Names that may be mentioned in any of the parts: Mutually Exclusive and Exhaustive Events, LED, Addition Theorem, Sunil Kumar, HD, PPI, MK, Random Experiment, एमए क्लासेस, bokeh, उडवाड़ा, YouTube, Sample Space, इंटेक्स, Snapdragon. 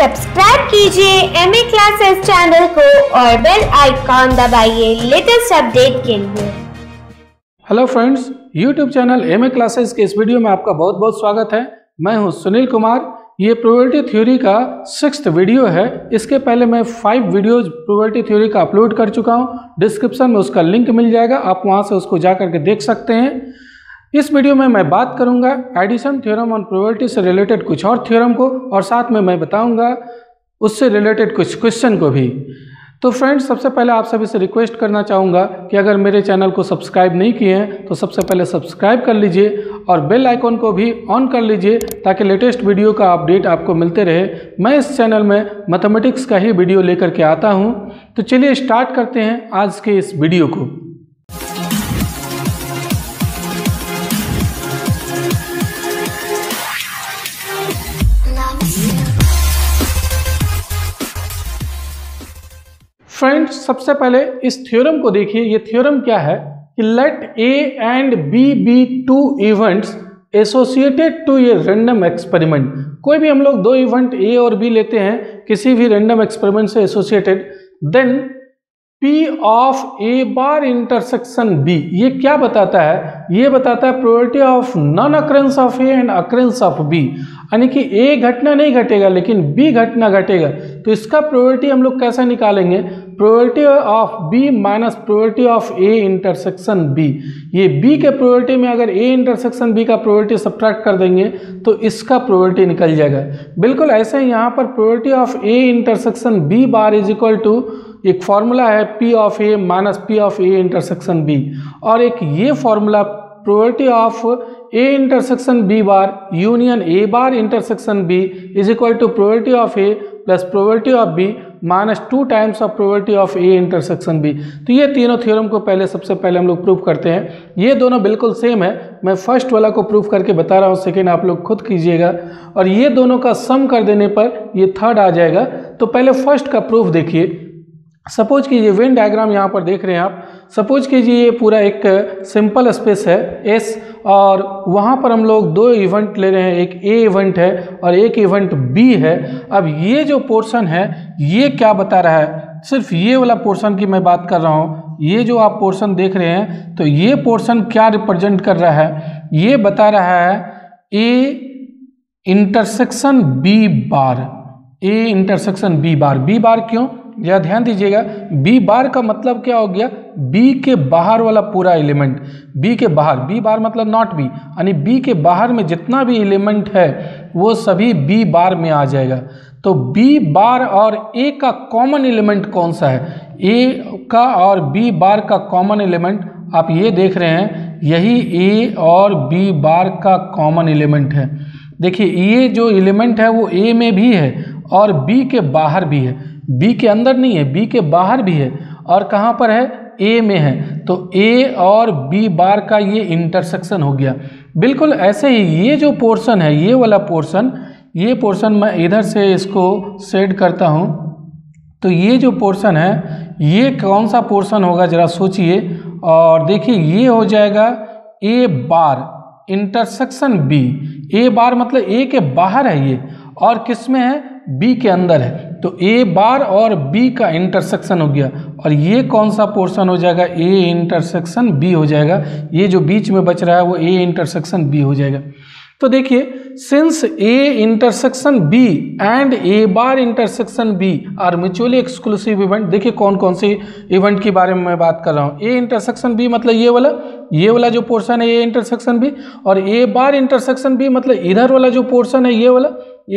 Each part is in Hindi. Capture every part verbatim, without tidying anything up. सब्सक्राइब कीजिए एमए क्लासेस चैनल को और बेल आइकॉन दबाइए लेटेस्ट अपडेट के लिए। Hello friends, YouTube channel एमए क्लासेस के इस वीडियो में आपका बहुत बहुत स्वागत है। मैं हूं सुनील कुमार। ये प्रोबेटिव थ्योरी का सिक्स्थ वीडियो है। इसके पहले मैं फाइव वीडियोज प्रोबेटिव थ्योरी का अपलोड कर चुका हूँ। डिस्क्रिप्शन में उसका लिंक मिल जाएगा, आप वहाँ से उसको जा करके देख सकते हैं। इस वीडियो में मैं बात करूंगा एडिशन थ्योरम और प्रोबेबिलिटी से रिलेटेड कुछ और थ्योरम को, और साथ में मैं बताऊंगा उससे रिलेटेड कुछ क्वेश्चन को भी। तो फ्रेंड्स, सबसे पहले आप सभी से रिक्वेस्ट करना चाहूँगा कि अगर मेरे चैनल को सब्सक्राइब नहीं किए हैं तो सबसे पहले सब्सक्राइब कर लीजिए और बेल आइकॉन को भी ऑन कर लीजिए ताकि लेटेस्ट वीडियो का अपडेट आपको मिलते रहे। मैं इस चैनल में मैथमेटिक्स का ही वीडियो लेकर के आता हूँ। तो चलिए स्टार्ट करते हैं आज के इस वीडियो को। फ्रेंड्स, सबसे पहले इस थ्योरम को देखिए। ये थ्योरम क्या है कि let A and B be two events associated to a random experiment. कोई भी हम लोग दो इवेंट ए और बी लेते हैं किसी भी रैंडम एक्सपेरिमेंट से associated, then P of A bar intersection B. ये क्या बताता है? ये बताता है probability of non occurrence of A and occurrence of B. यानी कि ए घटना नहीं घटेगा लेकिन बी घटना घटेगा। तो इसका प्रोबेबिलिटी हम लोग कैसे निकालेंगे? Probability of B minus probability of A intersection B. ये बी के प्रोबेबिलिटी में अगर ए इंटरसेक्शन बी का प्रोबेबिलिटी सब्ट्रैक्ट कर देंगे तो इसका प्रोबेबिलिटी निकल जाएगा। बिल्कुल ऐसे ही यहाँ पर probability of A intersection B bar is equal to, एक फार्मूला है P of A minus P of A intersection B, और एक ये formula probability of A intersection B bar union A bar intersection B is equal to probability of A plus probability of B minus two times of probability of A intersection B. तो ये तीनों थ्योरम को पहले सबसे पहले हम लोग प्रूव करते हैं। ये दोनों बिल्कुल सेम है। मैं फर्स्ट वाला को प्रूव करके बता रहा हूँ, सेकेंड आप लोग खुद कीजिएगा। और ये दोनों का सम कर देने पर ये थर्ड आ जाएगा। तो पहले फर्स्ट का प्रूफ देखिए। सपोज कीजिए वेन डायग्राम यहाँ पर देख रहे हैं आप। सपोज कीजिए ये पूरा एक सिंपल स्पेस है एस, और वहाँ पर हम लोग दो इवेंट ले रहे हैं, एक ए इवेंट है और एक इवेंट बी है। अब ये जो पोर्शन है ये क्या बता रहा है? सिर्फ ये वाला पोर्शन की मैं बात कर रहा हूँ। ये जो आप पोर्शन देख रहे हैं तो ये पोर्शन क्या रिप्रेजेंट कर रहा है? ये बता रहा है A intersection B bar. A intersection B bar. B bar क्यों? यह ध्यान दीजिएगा, बी बार का मतलब क्या हो गया? बी के बाहर वाला पूरा एलिमेंट। बी के बाहर, बी बार मतलब नॉट बी, यानी बी के बाहर में जितना भी एलिमेंट है वो सभी बी बार में आ जाएगा। तो बी बार और ए का कॉमन एलिमेंट कौन सा है? ए का और बी बार का कॉमन एलिमेंट आप ये देख रहे हैं, यही ए और बी बार का कॉमन एलिमेंट है। देखिए ये जो एलिमेंट है वो ए में भी है और बी के बाहर भी है। बी के अंदर नहीं है, बी के बाहर भी है, और कहाँ पर है? ए में है। तो ए और बी बार का ये इंटरसेक्शन हो गया। बिल्कुल ऐसे ही ये जो पोर्शन है, ये वाला पोर्शन, ये पोर्शन मैं इधर से इसको शेड करता हूँ। तो ये जो पोर्शन है ये कौन सा पोर्शन होगा जरा सोचिए, और देखिए ये हो जाएगा ए बार इंटरसेक्शन बी। ए बार मतलब ए के बाहर है ये, और किस में है? बी के अंदर है। तो ए बार और बी का इंटरसेक्शन हो गया, और ये कौन सा पोर्शन हो जाएगा? ए इंटरसेक्शन बी हो जाएगा। ये जो बीच में बच रहा है वो ए इंटरसेक्शन बी हो जाएगा। तो देखिए, since A intersection B and A bar intersection B are mutually exclusive event. देखिए कौन कौन से इवेंट के बारे में मैं बात कर रहा हूँ। ए इंटरसेक्शन बी मतलब ये वाला, ये वाला जो पोर्शन है ए इंटरसेक्शन बी, और ए बार इंटरसेक्शन बी मतलब इधर वाला जो पोर्शन है ये वाला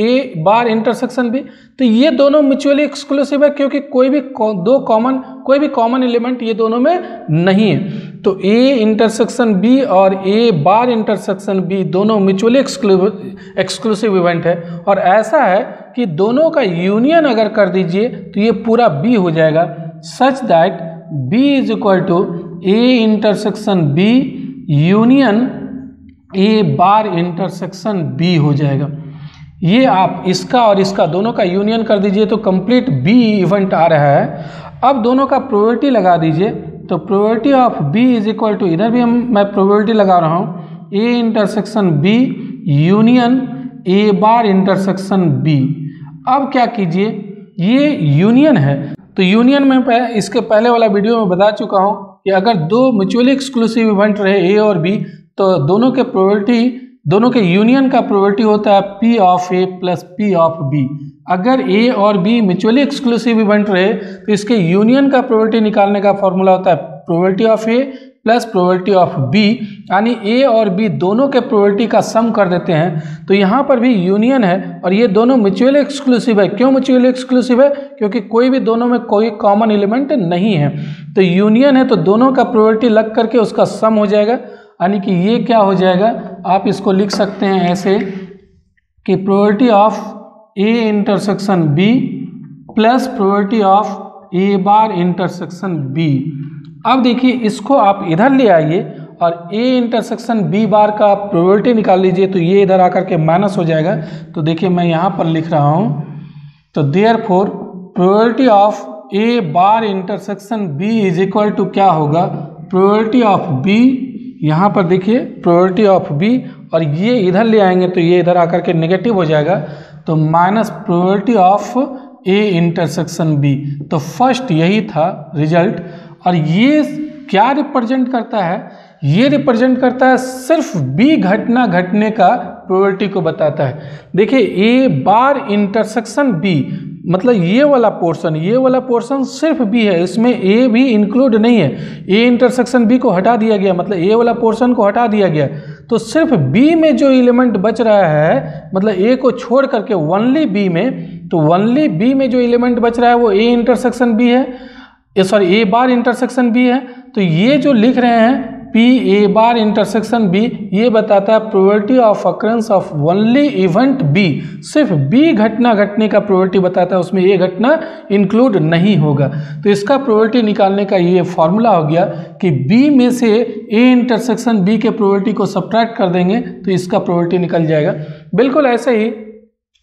ए बार इंटरसेक्शन बी। तो ये दोनों म्यूचुअली एक्सक्लूसिव है क्योंकि कोई भी दो कॉमन कोई भी कॉमन एलिमेंट ये दोनों में नहीं है। तो ए इंटरसेक्शन बी और ए बार इंटरसेक्शन बी दोनों म्यूचुअली एक्सक्लूसिव इवेंट है, और ऐसा है कि दोनों का यूनियन अगर कर दीजिए तो ये पूरा बी हो जाएगा। Such that B is equal to A intersection B union A bar intersection B हो जाएगा। ये आप इसका और इसका दोनों का यूनियन कर दीजिए तो कंप्लीट बी इवेंट आ रहा है। अब दोनों का प्रोबेबिलिटी लगा दीजिए। तो probability of B is equal to, इधर भी हम मैं प्रोबेबिलिटी लगा रहा हूँ, A intersection B union A bar intersection B. अब क्या कीजिए, ये यूनियन है तो यूनियन में पह, इसके पहले वाला वीडियो में बता चुका हूँ कि अगर दो म्यूचुअली एक्सक्लूसिव इवेंट रहे ए और बी तो दोनों के प्रोबेबिलिटी, दोनों के यूनियन का प्रोबेबिलिटी होता है P of A plus P of B. अगर ए और बी म्यूचुअली एक्सक्लूसिव इवेंट रहे तो इसके यूनियन का प्रोबेबिलिटी निकालने का फॉर्मूला होता है probability of A plus probability of B, यानी ए और बी दोनों के प्रोबेबिलिटी का सम कर देते हैं। तो यहाँ पर भी यूनियन है और ये दोनों म्यूचुअली एक्सक्लूसिव है। क्यों म्यूचुअली एक्सक्लूसिव है? क्योंकि कोई भी दोनों में कोई कॉमन एलिमेंट नहीं है। तो यूनियन है तो दोनों का प्रोबेबिलिटी लग करके उसका सम हो जाएगा, यानी कि ये क्या हो जाएगा, आप इसको लिख सकते हैं ऐसे कि probability of A intersection B plus probability of A bar intersection B. अब देखिए इसको आप इधर ले आइए और A इंटरसेक्शन B बार का प्रोबेबिलिटी निकाल लीजिए तो ये इधर आकर के माइनस हो जाएगा। तो देखिए मैं यहाँ पर लिख रहा हूँ, तो therefore probability of A bar intersection B is equal to क्या होगा, प्रोबेबिलिटी ऑफ B, यहाँ पर देखिए प्रोबेबिलिटी ऑफ B, और ये इधर ले आएंगे तो ये इधर आकर के नेगेटिव हो जाएगा, तो minus probability of A intersection B। तो फर्स्ट यही था रिजल्ट। और ये क्या रिप्रेजेंट करता है, ये रिप्रेजेंट करता है सिर्फ बी घटना घटने का प्रोबेबिलिटी को बताता है। देखिए ए बार इंटरसेक्शन बी मतलब ये वाला पोर्शन, ये वाला पोर्शन सिर्फ बी है, इसमें ए भी इंक्लूड नहीं है। ए इंटरसेक्शन बी को हटा दिया गया मतलब ए वाला पोर्शन को हटा दिया गया, तो सिर्फ बी में जो एलिमेंट बच रहा है मतलब ए को छोड़ करके ओनली बी में, तो ओनली बी में जो एलिमेंट बच रहा है वो ए इंटरसेक्शन बी है, sorry A bar intersection B है। तो ये जो लिख रहे हैं P A bar intersection B, ये बताता है probability of occurrence of only event B, सिर्फ बी घटना घटने का प्रोबेबिलिटी बताता है, उसमें ये घटना इंक्लूड नहीं होगा। तो इसका प्रोबेबिलिटी निकालने का ये फॉर्मूला हो गया कि बी में से ए इंटरसेक्शन बी के प्रोबेबिलिटी को सब्ट्रैक्ट कर देंगे तो इसका प्रोबेबिलिटी निकल जाएगा। बिल्कुल ऐसे ही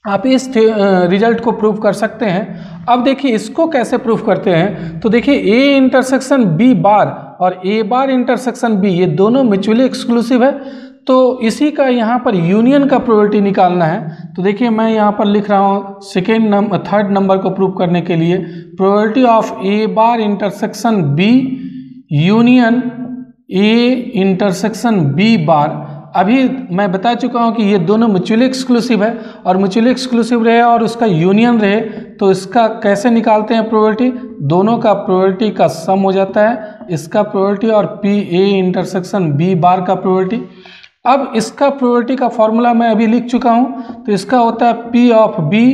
आप इस रिजल्ट को प्रूव कर सकते हैं। अब देखिए इसको कैसे प्रूव करते हैं, तो देखिए ए इंटरसेक्शन बी बार और ए बार इंटरसेक्शन बी ये दोनों म्यूचुअली एक्सक्लूसिव है, तो इसी का यहाँ पर यूनियन का प्रोबेबिलिटी निकालना है। तो देखिए मैं यहाँ पर लिख रहा हूँ सेकेंड नंबर थर्ड नंबर को प्रूव करने के लिए, probability of A bar intersection B union A intersection B bar. अभी मैं बता चुका हूँ कि ये दोनों म्यूचुअली एक्सक्लूसिव है और म्यूचुअली एक्सक्लूसिव रहे और उसका यूनियन रहे तो इसका कैसे निकालते हैं प्रोबेबिलिटी, दोनों का प्रोबेबिलिटी का सम हो जाता है, इसका प्रोबेबिलिटी और P A intersection B bar का प्रोबेबिलिटी। अब इसका प्रोबेबिलिटी का फॉर्मूला मैं अभी लिख चुका हूँ, तो इसका होता है P of B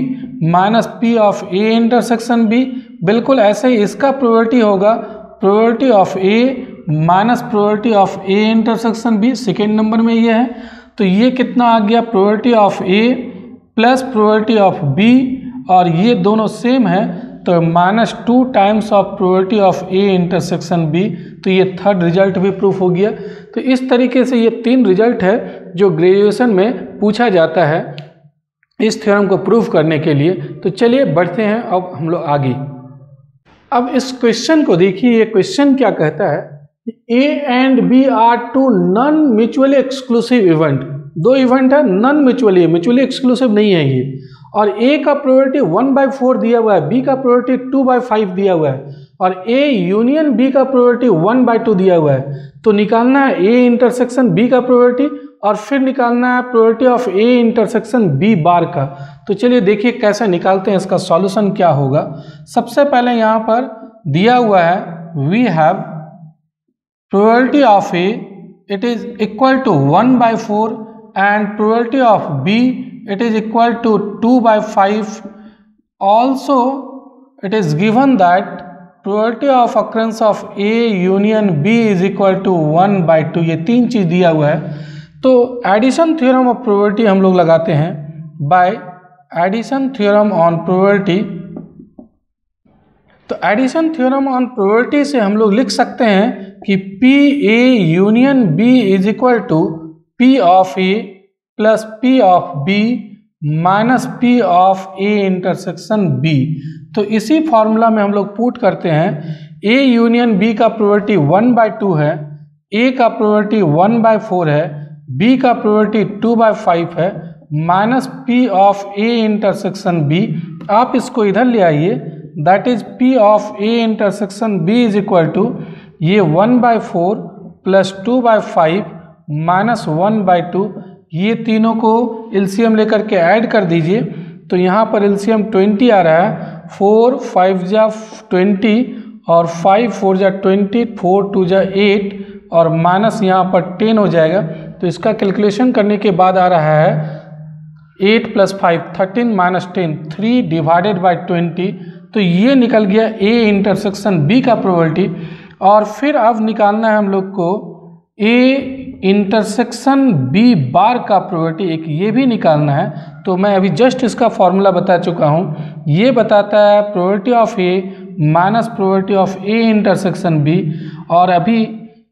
minus P of A intersection B. बिल्कुल ऐसे ही इसका प्रोबेबिलिटी होगा probability of A minus probability of A intersection B, second number में ये है। तो ये कितना आ गया, probability of A plus probability of B, और ये दोनों सेम है तो minus two times of probability of A intersection B. तो ये थर्ड रिजल्ट भी प्रूफ हो गया। तो इस तरीके से ये तीन रिजल्ट है जो ग्रेजुएशन में पूछा जाता है इस थ्योरम को प्रूफ करने के लिए। तो चलिए बढ़ते हैं अब हम लोग आगे। अब इस क्वेश्चन को देखिए, ये क्वेश्चन क्या कहता है, A and B are two non mutually exclusive event, दो इवेंट है नॉन म्यूचुअली, म्यूचुअली एक्सक्लूसिव नहीं है ये, और ए का प्रोबेबिलिटी वन बाई फोर दिया हुआ है, बी का प्रोबेबिलिटी टू बाई फाइव दिया हुआ है, और ए यूनियन बी का प्रोबेबिलिटी वन बाई टू दिया हुआ है। तो निकालना है ए इंटरसेक्शन बी का प्रोबेबिलिटी और फिर निकालना है probability of A intersection B bar का। तो चलिए देखिए कैसे निकालते हैं, इसका सॉल्यूशन क्या होगा। सबसे पहले यहाँ पर दिया हुआ है we have probability of A it is equal to one by four and probability of B it is equal to two by five. Also it is given that probability of occurrence of A union B is equal to one by two. ये तीन चीज़ दिया हुआ है तो addition theorem of probability हम लोग लगाते हैं by addition theorem on probability। तो एडिशन थ्योरम ऑन प्रोबेबिलिटी से हम लोग लिख सकते हैं कि P A union B is equal to P of A plus P of B minus P of A intersection B. तो इसी फॉर्मूला में हम लोग पुट करते हैं, ए यूनियन बी का प्रोबेबिलिटी वन बाई टू है, ए का प्रोबेबिलिटी वन बाई फोर है, बी का प्रोबेबिलिटी टू बाई फाइव है, minus P of A intersection B आप इसको इधर ले आइए, that is P of A intersection B is equal to ये one by four plus two by five minus one by two, ये तीनों को एलसीएम लेकर के ऐड कर दीजिए। तो यहाँ पर एलसीएम ट्वेंटी आ रहा है, फोर फाइव जा ट्वेंटी और फाइव फोर जा ट्वेंटी, फोर टू जा एट और माइनस यहाँ पर टेन हो जाएगा। तो इसका कैलकुलेशन करने के बाद आ रहा है eight plus five thirteen minus ten three divided by twenty. तो ये निकल गया A इंटरसेक्शन B का प्रोबेबिलिटी। और फिर अब निकालना है हम लोग को A इंटरसेक्शन B बार का प्रोबेबिलिटी, एक ये भी निकालना है। तो मैं अभी जस्ट इसका फॉर्मूला बता चुका हूँ, ये बताता है probability of A minus probability of A intersection B। और अभी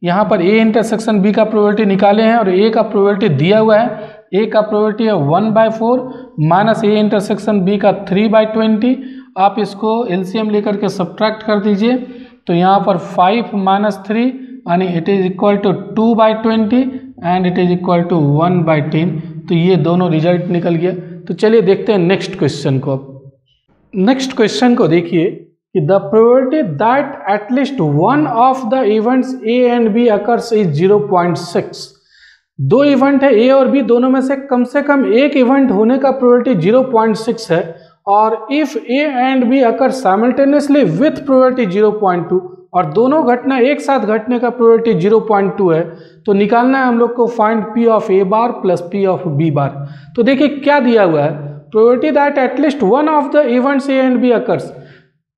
यहाँ पर A इंटरसेक्शन B का प्रोबेबिलिटी निकाले हैं और A का प्रोबेबिलिटी दिया हुआ है। A का प्रोबेबिलिटी है one by four minus A intersection B का थ्री बाई ट्वेंटी। आप इसको एलसीएम लेकर के सब्ट्रैक्ट कर दीजिए। तो यहाँ पर फाइव माइनस थ्री यानी it is equal to two by twenty and it is equal to one by ten. तो ये दोनों रिजल्ट निकल गया। तो चलिए देखते हैं नेक्स्ट क्वेश्चन को। अब नेक्स्ट क्वेश्चन को देखिए कि the probability that at least one of the events A and B occurs is zero point six. दो इवेंट है ए और बी, दोनों में से कम से कम एक इवेंट होने का प्रोबेबिलिटी जीरो पॉइंट सिक्स है। और if A and B occur simultaneously with probability zero point two और दोनों घटना एक साथ घटने का प्रोबेबिलिटी जीरो पॉइंट टू है। तो निकालना है हम लोग को find P of A bar plus P of B bar. तो देखिए क्या दिया हुआ है, probability that at least one of the events A and B occurs.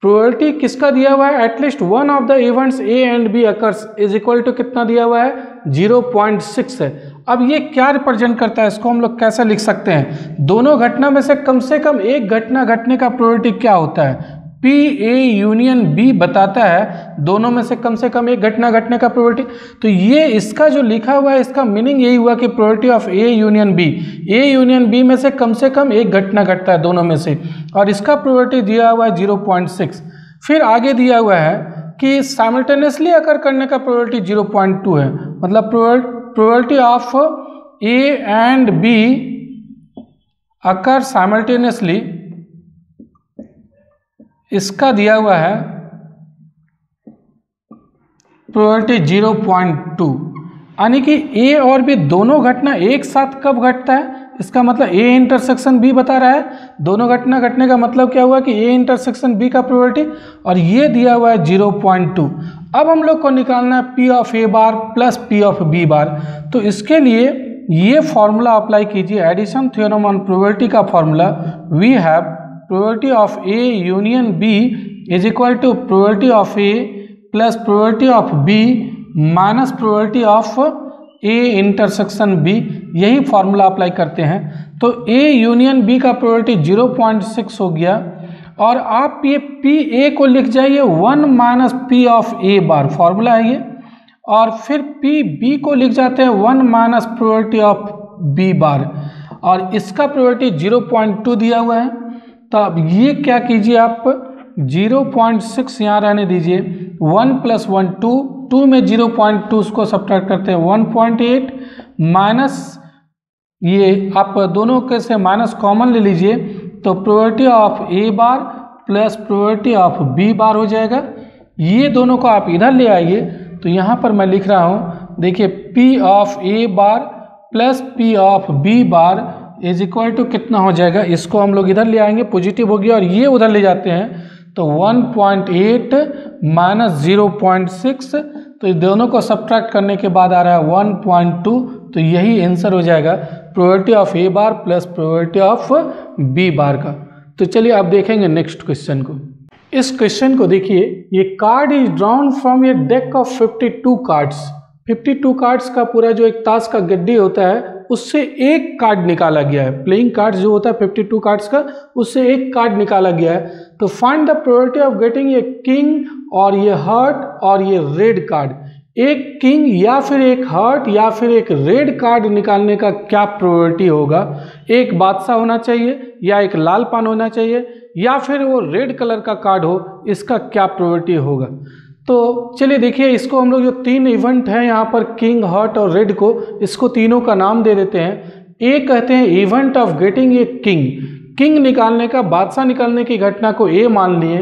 Probability किसका दिया हुआ है, at least one of the events A and B occurs is equal to कितना दिया हुआ है, जीरो पॉइंट सिक्स है। अब ये क्या रिप्रेजेंट करता है, इसको हम लोग कैसे लिख सकते हैं, दोनों घटना में से कम से कम एक घटना घटने का प्रोबेबिलिटी क्या होता है, P A यूनियन B बताता है दोनों में से कम से कम एक घटना घटने का प्रोबेबिलिटी। तो ये इसका जो लिखा हुआ है इसका मीनिंग यही हुआ कि probability of A union B, A union B में से कम से कम एक घटना घटता है दोनों में से, और इसका प्रोबेबिलिटी दिया हुआ है जीरो पॉइंट सिक्स। फिर आगे दिया हुआ है कि साइमल्टेनियसली अकर करने का प्रोबेबिलिटी जीरो पॉइंट टू है, मतलब probability of A and B occur simultaneously इसका दिया हुआ है प्रोबेबिलिटी जीरो पॉइंट टू। यानी कि A और B दोनों घटना एक साथ कब घटता है, इसका मतलब A इंटरसेक्शन B बता रहा है, दोनों घटना घटने का मतलब क्या हुआ कि A इंटरसेक्शन B का प्रोबेबिलिटी, और ये दिया हुआ है जीरो पॉइंट टू। अब हम लोग को निकालना है P of A bar plus P of B bar. तो इसके लिए ये फॉर्मूला अप्लाई कीजिए, एडिशन थ्योरम ऑन प्रोबेबिलिटी का formula, we have probability of A union B is equal to probability of A plus probability of B minus probability of A intersection B। यही फार्मूला अप्लाई करते हैं। तो A यूनियन B का प्रोबेबिलिटी जीरो पॉइंट सिक्स हो गया। और आप ये P A को लिख जाइए one minus P of A bar, formula है ये। और फिर P B को लिख जाते हैं one minus probability of B bar, और इसका प्रोबेबिलिटी जीरो पॉइंट टू दिया हुआ है। तो अब ये क्या कीजिए आप, जीरो पॉइंट सिक्स यहाँ रहने दीजिए, one plus one two, two में जीरो पॉइंट टू को सब्ट्रैक्ट करते हैं वन पॉइंट एट माइनस, ये आप दोनों के से माइनस कॉमन ले लीजिए। तो probability of A bar plus probability of B bar हो जाएगा। ये दोनों को आप इधर ले आइए। तो यहाँ पर मैं लिख रहा हूँ, देखिए P of A bar plus P of B bar is equal to कितना हो जाएगा, इसको हम लोग इधर ले आएंगे, पॉजिटिव हो गया, और ये उधर ले जाते हैं। तो one point eight minus zero point six, तो दोनों को सब्ट्रैक्ट करने के बाद आ रहा है वन पॉइंट टू। तो यही आंसर हो जाएगा probability of A bar plus probability of B bar का। तो चलिए अब देखेंगे नेक्स्ट क्वेश्चन को। इस क्वेश्चन को देखिए, ये card is drawn from a deck of fifty two cards. Fifty two cards का पूरा जो एक ताश का गड्डी होता है उससे एक कार्ड निकाला गया है, प्लेइंग कार्ड्स जो होता है फिफ्टी टू कार्ड्स का, उससे एक कार्ड निकाला गया है। तो find the probability of getting ये किंग और ये हर्ट और ये रेड कार्ड। एक किंग या फिर एक हर्ट या फिर एक रेड कार्ड निकालने का क्या प्रोबेबिलिटी होगा, एक बादशाह होना चाहिए या एक लाल पान होना चाहिए या फिर वो रेड कलर का कार्ड हो, इसका क्या प्रोबेबिलिटी होगा। तो चलिए देखिए, इसको हम लोग जो तीन इवेंट हैं यहाँ पर किंग हर्ट और रेड को, इसको तीनों का नाम दे देते हैं। ए कहते हैं event of getting a king, king निकालने का, बादशाह निकालने की घटना को ए मान लिए,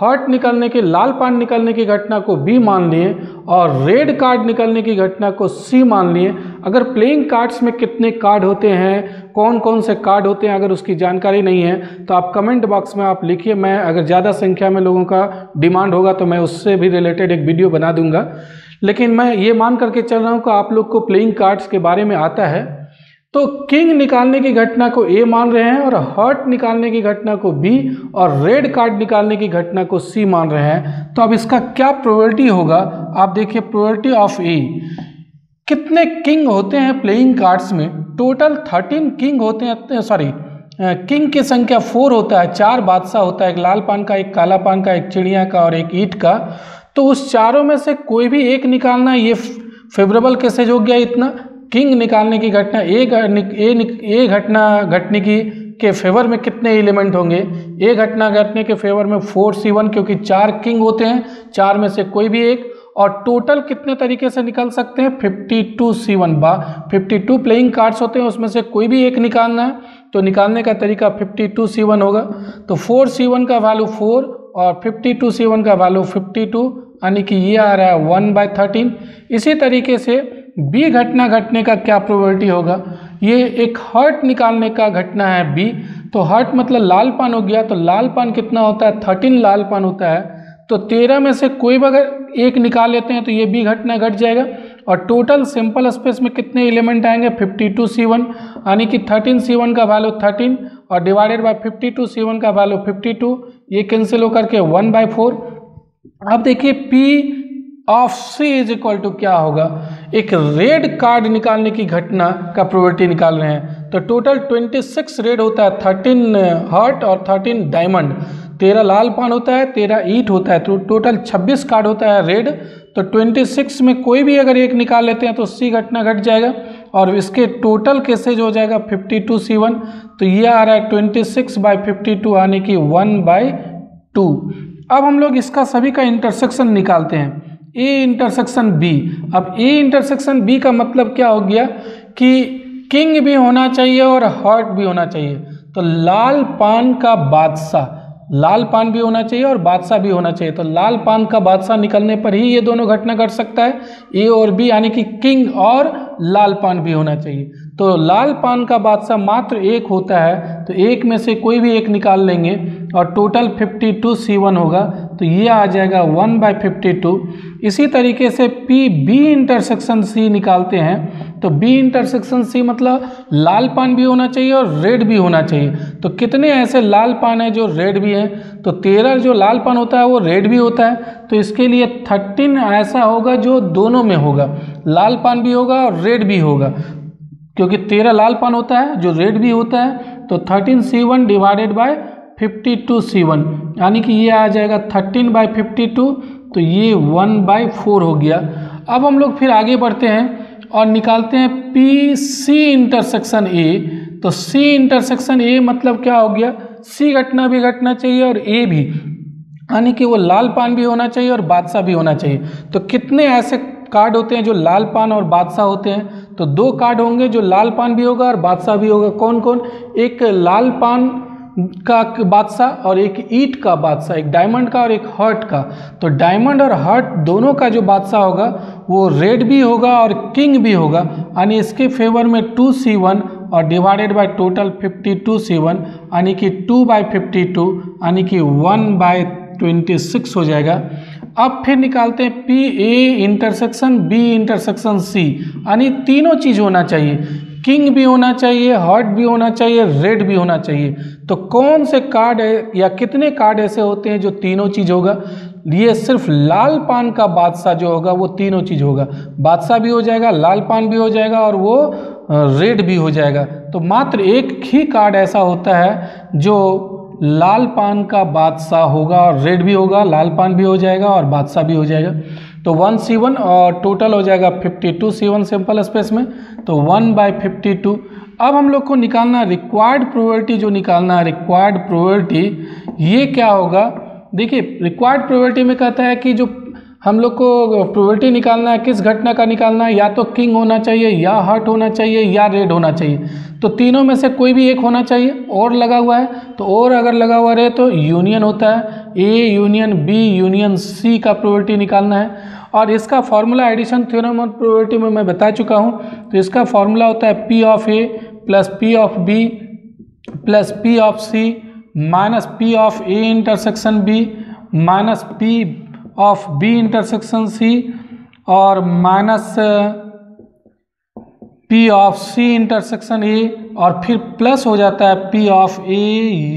हॉट निकालने के, लाल पान निकालने की घटना को बी मान लिए और रेड कार्ड निकालने की घटना को सी मान लिए। अगर प्लेइंग कार्ड्स में कितने कार्ड होते हैं, कौन कौन से कार्ड होते हैं, अगर उसकी जानकारी नहीं है तो आप कमेंट बॉक्स में आप लिखिए। मैं अगर ज़्यादा संख्या में लोगों का डिमांड होगा तो मैं उससे भी रिलेटेड एक वीडियो बना दूंगा, लेकिन मैं ये मान करके चल रहा हूँ कि आप लोग को प्लेइंग कार्ड्स के बारे में आता है। तो किंग निकालने की घटना को ए मान रहे हैं और हॉट निकालने की घटना को बी और रेड कार्ड निकालने की घटना को सी मान रहे हैं। तो अब इसका क्या प्रोबेबिलिटी होगा, आप देखिए प्रोबेबिलिटी ऑफ ए। कितने किंग होते हैं प्लेइंग कार्ड्स में? टोटल थर्टीन किंग होते हैं, सॉरी किंग की संख्या फोर होता है, चार बादशाह होता है, एक लाल पान का, एक काला पान का, एक चिड़िया का और एक ईंट का। तो उस चारों में से कोई भी एक निकालना है, ये फेवरेबल केसेज हो गया। इतना किंग निकालने की घटना ए ए घटना घटने की के फेवर में कितने एलिमेंट होंगे? ए घटना घटने के फेवर में फोर सी वन, क्योंकि चार किंग होते हैं, चार में से कोई भी एक। और टोटल कितने तरीके से निकाल सकते हैं? फिफ्टी टू सी वन बा फिफ्टी टू प्लेइंग कार्ड्स होते हैं, उसमें से कोई भी एक निकालना है तो निकालने का तरीका फिफ्टी टू सी वन होगा। तो फोर सी वन का वैल्यू फोर और फिफ्टी टू सी वन का वैल्यू फिफ्टी टू, यानी कि ये आ रहा है वन बाय थर्टीन। इसी तरीके से बी घटना घटने का क्या प्रोबेबिलिटी होगा? ये एक हर्ट निकालने का घटना है बी, तो हर्ट मतलब लाल पान हो गया। तो लाल पान कितना होता है? थर्टीन लाल पान होता है, तो तेरह में से कोई भी अगर एक निकाल लेते हैं तो ये बी घटना घट जाएगा। और टोटल सिंपल स्पेस में कितने एलिमेंट आएंगे? फिफ्टी टू सी वन, यानी कि थर्टीन सी वन का वैल्यू थर्टीन और divided by fifty two C one का वैल्यू फिफ्टी टू, ये कैंसिल होकर के वन बाई फोर। अब देखिए P of C is equal to क्या होगा? एक रेड कार्ड निकालने की घटना का प्रोबेबिलिटी निकाल रहे हैं, तो टोटल छब्बीस रेड होता है, थर्टीन हर्ट और थर्टीन डायमंड, तेरह लाल पान होता है, तेरह ईट होता है, तो टोटल छब्बीस कार्ड होता है रेड। तो छब्बीस में कोई भी अगर एक निकाल लेते हैं तो सी घटना घट जाएगा और इसके टोटल केसेज हो जाएगा फिफ्टी टू सी वन। तो ये आ रहा है छब्बीस बाई फिफ्टी टू, यानी कि वन बाई टू। अब हम लोग इसका सभी का इंटरसेक्शन निकालते हैं, ए इंटरसेक्शन बी। अब ए इंटरसेक्शन बी का मतलब क्या हो गया कि किंग भी होना चाहिए और हॉट भी होना चाहिए, तो लाल पान का बादशाह, लाल पान भी होना चाहिए और बादशाह भी होना चाहिए। तो लाल पान का बादशाह निकलने पर ही ये दोनों घटना घट सकता है, ए और बी, यानी कि किंग और लाल पान भी होना चाहिए। तो लाल पान का बादशाह मात्र एक होता है, तो एक में से कोई भी एक निकाल लेंगे और total fifty two C one होगा, तो ये आ जाएगा वन बाई फिफ्टी टू। इसी तरीके से पी बी इंटरसेक्शन सी निकालते हैं, तो बी इंटरसेक्शन सी मतलब लाल पान भी होना चाहिए और रेड भी होना चाहिए। तो कितने ऐसे लाल पान है जो रेड भी है? तो तेरह जो लाल पान होता है वो रेड भी होता है, तो इसके लिए थर्टीन ऐसा होगा जो दोनों में होगा, लाल पान भी होगा और रेड भी होगा, क्योंकि तेरह लाल पान होता है जो रेड भी होता है। तो thirteen C one divided by fifty two C one, यानी कि ये आ जाएगा थर्टीन बाई फिफ्टी टू, तो ये वन बाई फोर हो गया। अब हम लोग फिर आगे बढ़ते हैं और निकालते हैं पी सी इंटरसेक्शन ए। तो सी इंटरसेक्शन ए मतलब क्या हो गया? सी घटना भी घटना चाहिए और ए भी, यानी कि वो लाल पान भी होना चाहिए और बादशाह भी होना चाहिए। तो कितने ऐसे कार्ड होते हैं जो लाल पान और बादशाह होते हैं? तो दो कार्ड होंगे जो लाल पान भी होगा और बादशाह भी होगा। कौन कौन? एक लाल पान का बादशाह और एक ईट का बादशाह, एक डायमंड का और एक हर्ट का। तो डायमंड और हर्ट दोनों का जो बादशाह होगा वो रेड भी होगा और किंग भी होगा, यानी इसके फेवर में टू सी वन और divided by total fifty two C one, यानी कि टू बाई फिफ्टी टू, यानी कि वन बाई ट्वेंटी सिक्स हो जाएगा। अब फिर निकालते हैं P A intersection B intersection C, यानी तीनों चीज़ होना चाहिए, किंग भी होना चाहिए, हॉट भी होना चाहिए, रेड भी होना चाहिए। तो कौन से कार्ड या कितने कार्ड ऐसे होते हैं जो तीनों चीज़ होगा? ये सिर्फ लाल पान का बादशाह जो होगा वो तीनों चीज़ होगा, बादशाह भी हो जाएगा, लाल पान भी हो जाएगा और वो रेड भी हो जाएगा। तो मात्र एक ही कार्ड ऐसा होता है जो लाल पान का बादशाह होगा और रेड भी होगा, लाल पान भी हो जाएगा और बादशाह भी हो जाएगा। तो वन सी वन और टोटल हो जाएगा fifty two C one simple space में, तो वन बाई फिफ्टी टू। अब हम लोग को निकालना रिक्वायर्ड प्रोबेबिलिटी, जो निकालना है रिक्वायर्ड प्रोबेबिलिटी ये क्या होगा? देखिए रिक्वायर्ड प्रोबेबिलिटी में कहता है कि जो हम लोग को प्रोबेबिलिटी निकालना है, किस घटना का निकालना है, या तो किंग होना चाहिए, या हर्ट होना चाहिए, या रेड होना चाहिए। तो तीनों में से कोई भी एक होना चाहिए। और लगा हुआ है तो और, अगर लगा हुआ रहे तो यूनियन होता है, A union B union C का प्रोबेबिलिटी निकालना है। और इसका formula addition theorem of probability में मैं बता चुका हूँ। तो इसका फार्मूला होता है P of A plus P of B plus P of C minus P of A intersection B minus P of B intersection C और minus P of C intersection A, और फिर प्लस हो जाता है पी ऑफ ए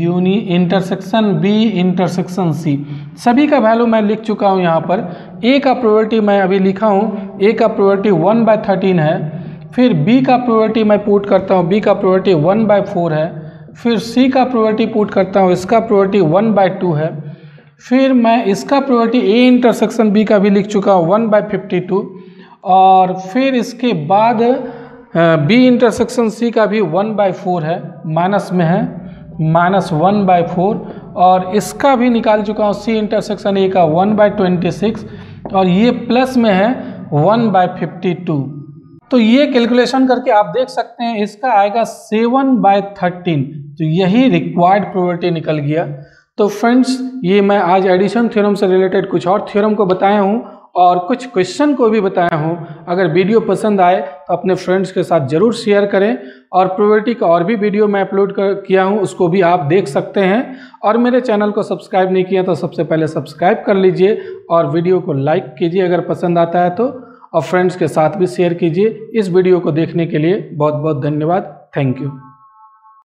यूनि इंटरसेक्शन बी इंटरसेक्शन सी। सभी का वैल्यू मैं लिख चुका हूँ यहाँ पर। ए का प्रोबेबिलिटी मैं अभी लिखा हूँ, ए का प्रोबेबिलिटी वन बाय थर्टीन है। फिर बी का प्रोबेबिलिटी मैं पुट करता हूँ, बी का प्रोबेबिलिटी वन बाय फोर है। फिर सी का प्रोबेबिलिटी पुट करता हूँ, इसका प्रोबेबिलिटी वन बाय टू है। फिर मैं इसका प्रोबेबिलिटी ए इंटरसेक्शन बी का भी लिख चुका हूँ वन बाई फिफ्टी टू, और फिर इसके बाद बी इंटरसेक्शन सी का भी वन बाई फोर है, माइनस में है माइनस वन बाई फोर, और इसका भी निकाल चुका हूँ सी इंटरसेक्शन ए का वन बाई ट्वेंटी सिक्स, और ये प्लस में है वन बाई फिफ्टी टू। तो ये कैलकुलेशन करके आप देख सकते हैं इसका आएगा सेवन बाई थर्टीन। तो यही रिक्वायर्ड प्रोबेबिलिटी निकल गया। तो फ्रेंड्स, ये मैं आज एडिशन थ्योरम से रिलेटेड कुछ और थ्योरम को बताया हूँ और कुछ क्वेश्चन को भी बताया हूँ। अगर वीडियो पसंद आए तो अपने फ्रेंड्स के साथ ज़रूर शेयर करें, और प्रोबेबिलिटी का और भी वीडियो मैं अपलोड किया हूँ, उसको भी आप देख सकते हैं। और मेरे चैनल को सब्सक्राइब नहीं किया तो सबसे पहले सब्सक्राइब कर लीजिए, और वीडियो को लाइक कीजिए अगर पसंद आता है तो, और फ्रेंड्स के साथ भी शेयर कीजिए। इस वीडियो को देखने के लिए बहुत बहुत धन्यवाद। Thank you.